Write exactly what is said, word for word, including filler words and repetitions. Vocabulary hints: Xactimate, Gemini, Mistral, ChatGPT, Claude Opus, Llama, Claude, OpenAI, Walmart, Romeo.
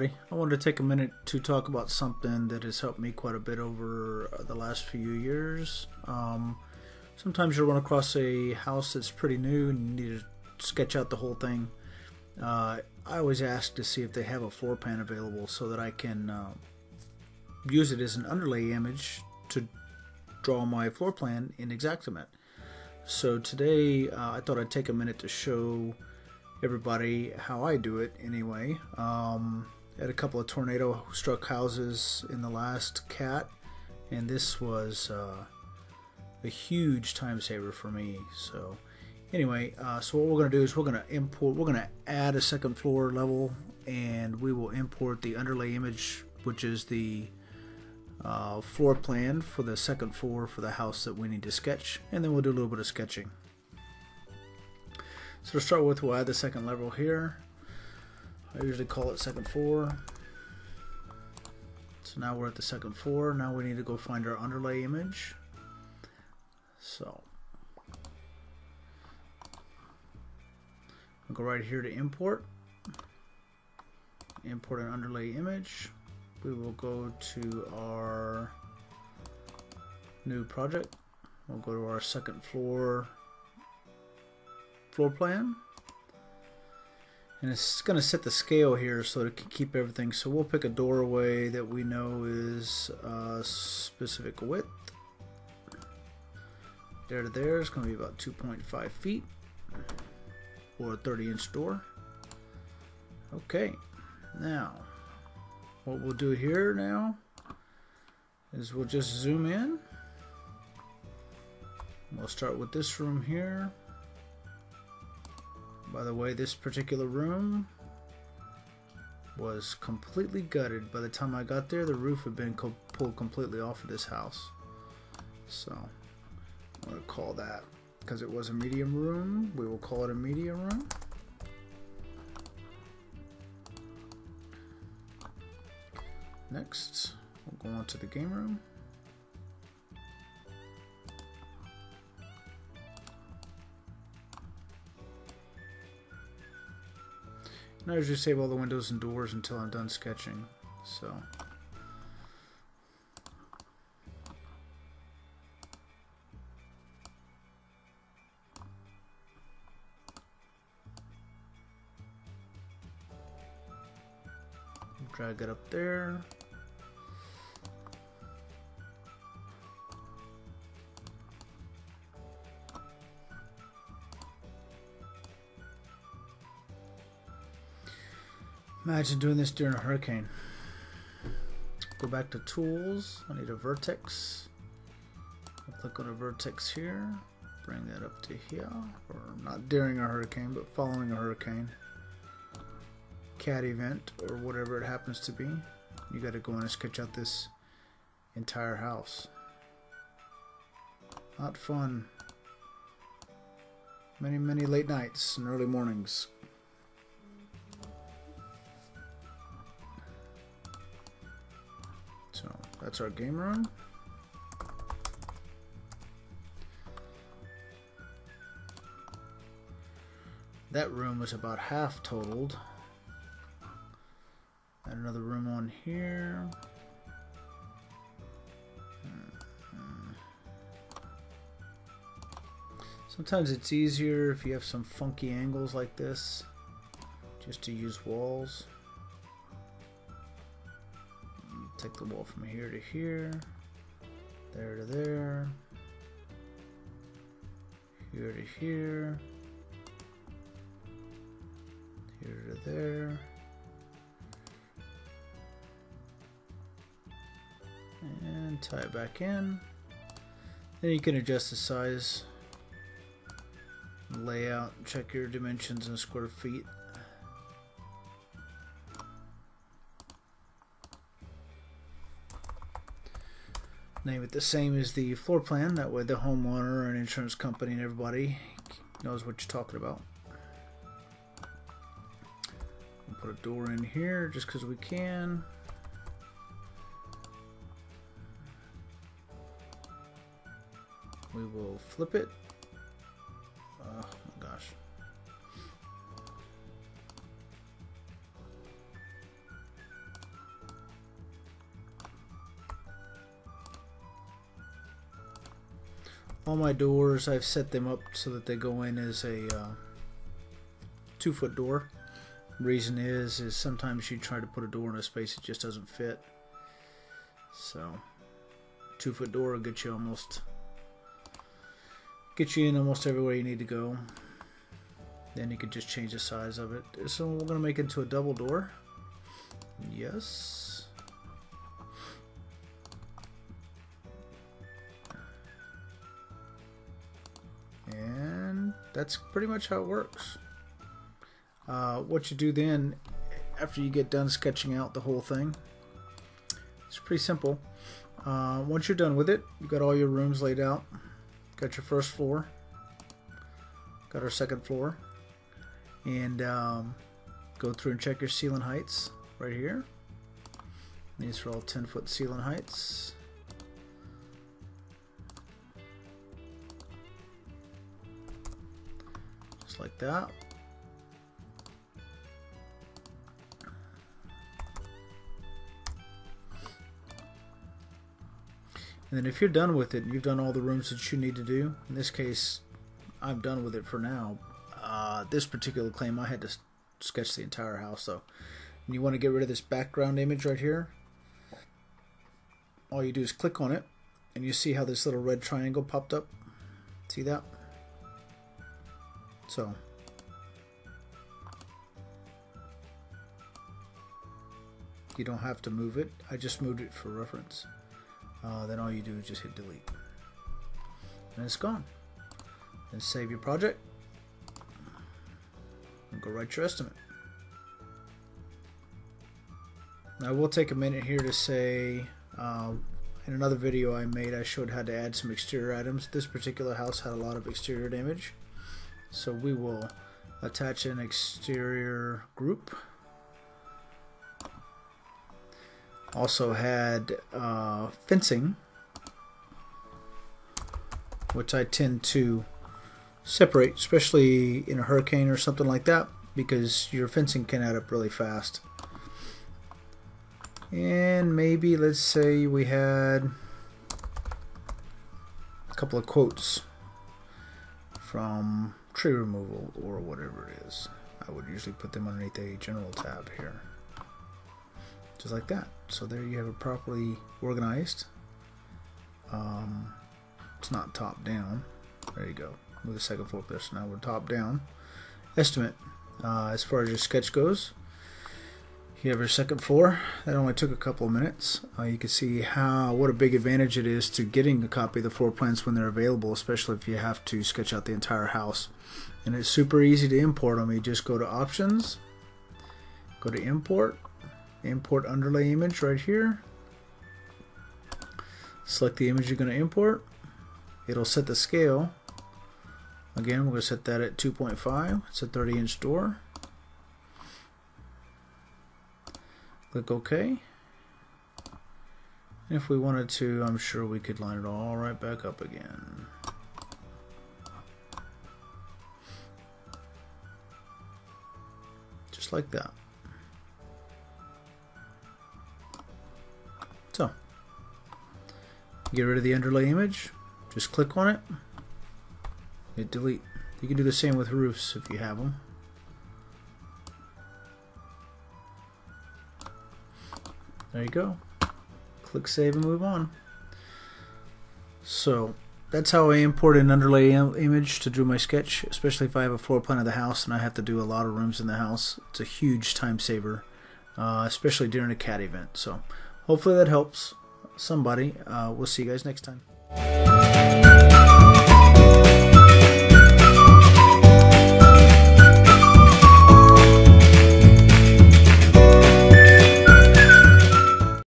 everybody. I wanted to take a minute to talk about something that has helped me quite a bit over the last few years. Um, sometimes you'll run across a house that's pretty new and you need to sketch out the whole thing. Uh, I always ask to see if they have a floor plan available so that I can uh, use it as an underlay image to draw my floor plan in Xactimate. So today uh, I thought I'd take a minute to show everybody how I do it anyway. Um, had a couple of tornado struck houses in the last cat, and this was uh, a huge time saver for me. So anyway, uh, so what we're gonna do is we're gonna import, we're gonna add a second floor level, and we will import the underlay image, which is the uh, floor plan for the second floor for the house that we need to sketch, and then we'll do a little bit of sketching. So to start with, we'll add the second level here. I usually call it second floor. So now we're at the second floor. Now we need to go find our underlay image. So I'll go right here to import. Import an underlay image. We will go to our new project. We'll go to our second floor floor plan, and it's going to set the scale here so that it can keep everything. So we'll pick a doorway that we know is a specific width. There to there is going to be about two point five feet, or a thirty inch door. Okay, now what we'll do here now is we'll just zoom in. We'll start with this room here. By the way, this particular room was completely gutted. By the time I got there, the roof had been co pulled completely off of this house. So I'm going to call that, because it was a medium room, we will call it a medium room. Next, we'll go on to the game room. I usually save all the windows and doors until I'm done sketching. So drag it up there. Imagine doing this during a hurricane. Go back to tools. I need a vertex. I'll click on a vertex here. Bring that up to here. Or not during a hurricane, but following a hurricane. Cat event, or whatever it happens to be. You got to go in and sketch out this entire house. Not fun. Many, many late nights and early mornings. So that's our game room. That room was about half totaled. Add another room on here. Sometimes it's easier if you have some funky angles like this, just to use walls. Take the wall from here to here, there to there, here to here, here to there, and tie it back in. Then you can adjust the size, layout, check your dimensions in square feet. Name it the same as the floor plan, that way the homeowner and insurance company and everybody knows what you're talking about. We'll put a door in here just because we can. We will flip it. Oh my gosh. all my doors, I've set them up so that they go in as a uh, two foot door. Reason is is sometimes you try to put a door in a space it just doesn't fit, so two foot door will get you almost get you in almost everywhere you need to go. Then you could just change the size of it. So we're gonna make it into a double door. Yes. And that's pretty much how it works. Uh, what you do then, after you get done sketching out the whole thing, it's pretty simple. Uh, once you're done with it, you've got all your rooms laid out. Got your first floor. Got our second floor. And um, go through and check your ceiling heights right here. These are all ten foot ceiling heights. Just like that. And then if you're done with it, you've done all the rooms that you need to do. In this case, I'm done with it for now. Uh, this particular claim, I had to sketch the entire house, though. And you want to get rid of this background image right here. All you do is click on it, and you see how this little red triangle popped up. See that? So you don't have to move it. I just moved it for reference. Uh, then all you do is just hit delete and it's gone. Then save your project and go write your estimate. Now, I will take a minute here to say uh, in another video I made, I showed how to add some exterior items. This particular house had a lot of exterior damage, so we will attach an exterior group. Also had uh, fencing, which I tend to separate, especially in a hurricane or something like that, because your fencing can add up really fast. And maybe let's say we had a couple of quotes from tree removal or whatever it is. I would usually put them underneath a general tab here. Just like that. So there you have it properly organized. Um, it's not top down. There you go. Move the second floor up there. So now we're top down. Estimate. Uh, as far as your sketch goes, you have your second floor. That only took a couple of minutes. Uh, you can see how what a big advantage it is to getting a copy of the floor plans when they're available, especially if you have to sketch out the entire house. And it's super easy to import them. You just go to Options, go to Import. Import underlay image right here. Select the image you're going to import. It'll set the scale. Again, we're going to set that at two point five. It's a thirty inch door. Click OK. And if we wanted to, I'm sure we could line it all right back up again. Just like that. So, get rid of the underlay image, just click on it, hit delete. You can do the same with roofs if you have them. There you go. Click save and move on. So, that's how I import an underlay im- image to do my sketch, especially if I have a floor plan of the house and I have to do a lot of rooms in the house. It's a huge time saver, uh, especially during a cat event. So. Hopefully that helps somebody. Uh, we'll see you guys next time.